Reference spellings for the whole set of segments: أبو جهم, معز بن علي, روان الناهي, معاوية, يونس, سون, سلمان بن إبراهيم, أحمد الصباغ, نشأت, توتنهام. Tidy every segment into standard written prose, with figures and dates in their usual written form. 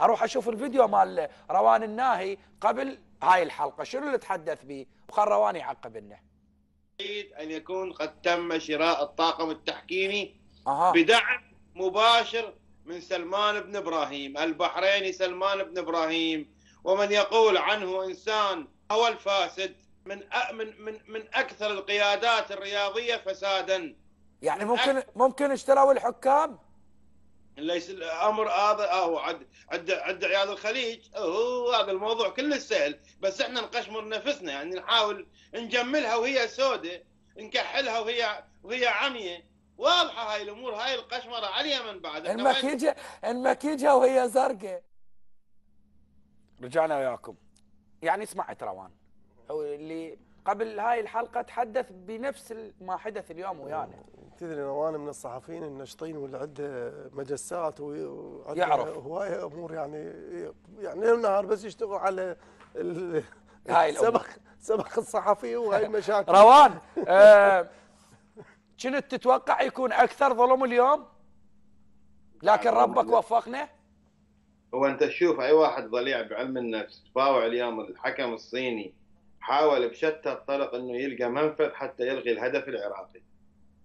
اروح اشوف الفيديو مال روان الناهي قبل هاي الحلقه، شنو اللي تحدث به؟ وخل روان يعقب لنا. جيد ان يكون قد تم شراء الطاقم التحكيمي بدعم مباشر من سلمان بن إبراهيم البحريني، سلمان بن إبراهيم، ومن يقول عنه إنسان هو الفاسد من أكثر القيادات الرياضية فسادا. يعني ممكن اشتروا الحكام؟ ليس الأمر هذا، أو عند عيال الخليج، هو هذا الموضوع كله سهل، بس احنا نقشمر نفسنا، يعني نحاول نجملها وهي سودة، نكحلها وهي عمية. واضحه هاي الامور، هاي القشمره عليها من بعد المكيجه وهي زرقاء. رجعنا وياكم. يعني سمعت روان اللي قبل هاي الحلقه تحدث بنفس ما حدث اليوم ويانا. تدري روان من الصحفيين النشطين واللي عنده مجسات وعنده هوايه امور، يعني يوم نهار بس يشتغل على هاي الامور، سبق الصحفي وهاي المشاكل. روان كنت تتوقع يكون اكثر ظلم اليوم؟ لكن ربك وفقنا. هو انت تشوف اي واحد ضليع بعلم النفس تفاوع اليوم، الحكم الصيني حاول بشتى الطرق انه يلقى منفذ حتى يلغي الهدف العراقي.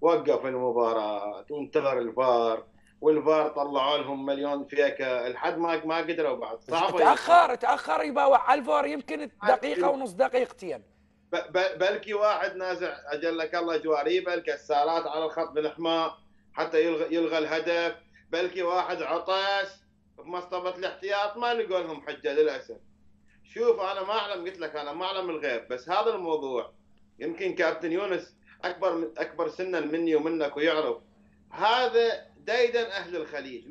وقف المباراه وانتظر الفار، والفار طلعوا لهم مليون فيكه لحد ما قدروا بعد. صعب، تاخر يباوع على الفار يمكن دقيقه ونص، دقيقتين، بلكي واحد نازع اجلك الله جواريبه، الكسارات على الخط بالحماء حتى يلغى الهدف، بلكي واحد عطش بمصطبه الاحتياط، ما لقوا لهم حجه للاسف. شوف انا ما اعلم، قلت لك انا ما اعلم الغيب، بس هذا الموضوع يمكن كابتن يونس اكبر سنا مني ومنك ويعرف هذا ديدن. اهل الخليج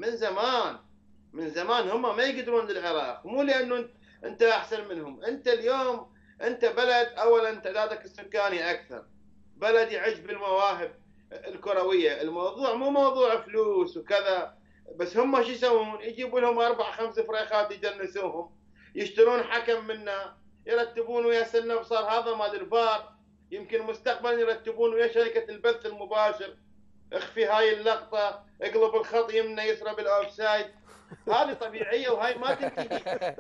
من زمان هم ما يقدرون للعراق، مو لانه انت احسن منهم. انت اليوم انت بلد، اولا تعدادك السكاني اكثر، بلد يعج بالمواهب الكرويه، الموضوع مو موضوع فلوس وكذا، بس هم شو يسوون؟ يجيبوا لهم 4-5 فريخات يجنسوهم، يشترون حكم منا، يرتبون ويا سنه بصار هذا مال الفار، يمكن مستقبلا يرتبون ويا شركه البث المباشر، اخفي هاي اللقطه، اقلب الخط يمنى يسرى بالاوفسايد. هذه طبيعيه وهاي ما تنتهي،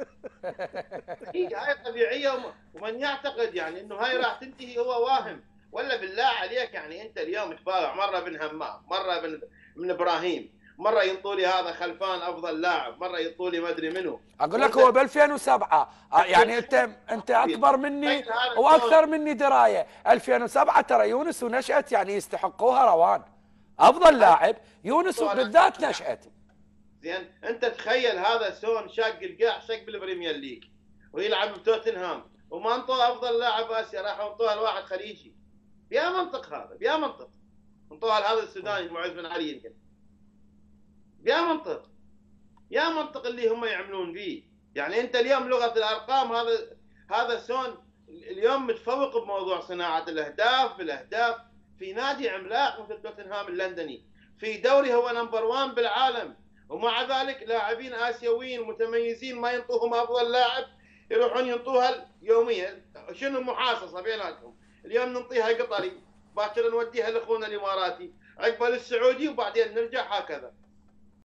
هاي طبيعيه، ومن يعتقد يعني انه هاي راح تنتهي هو واهم. ولا بالله عليك، يعني انت اليوم تفاوع مره بن همام، مره بن ابراهيم، مره ينطولي هذا خلفان افضل لاعب، مره ينطولي ما ادري منو. اقول لك هو ب 2007، يعني انت اكبر مني واكثر مني درايه. 2007 ترى يونس ونشأت يعني يستحقوها روان، افضل لاعب يونس وبالذات نشأت. زين انت تخيل هذا سون شاق القاع، شاق بالبريمير ليج ويلعب بتوتنهام، وما انطوه افضل لاعب اسيا، راح انطوها لواحد خليجي. بيا منطق هذا، بيا منطق انطوها لهذا السوداني معز بن علي يمكن. بيا منطق، يا منطق اللي هم يعملون فيه. يعني انت اليوم لغه الارقام، هذا سون اليوم متفوق بموضوع صناعه بالاهداف في نادي عملاق مثل توتنهام اللندني، في دوري هو نمبر 1 بالعالم، ومع ذلك لاعبين اسيويين متميزين ما ينطوهم افضل لاعب، يروحون ينطوها يوميا. شنو المحاصصه بيناتهم؟ اليوم ننطيها قطري، باكر نوديها لاخونا الاماراتي، عقبال السعودي، وبعدين نرجع هكذا.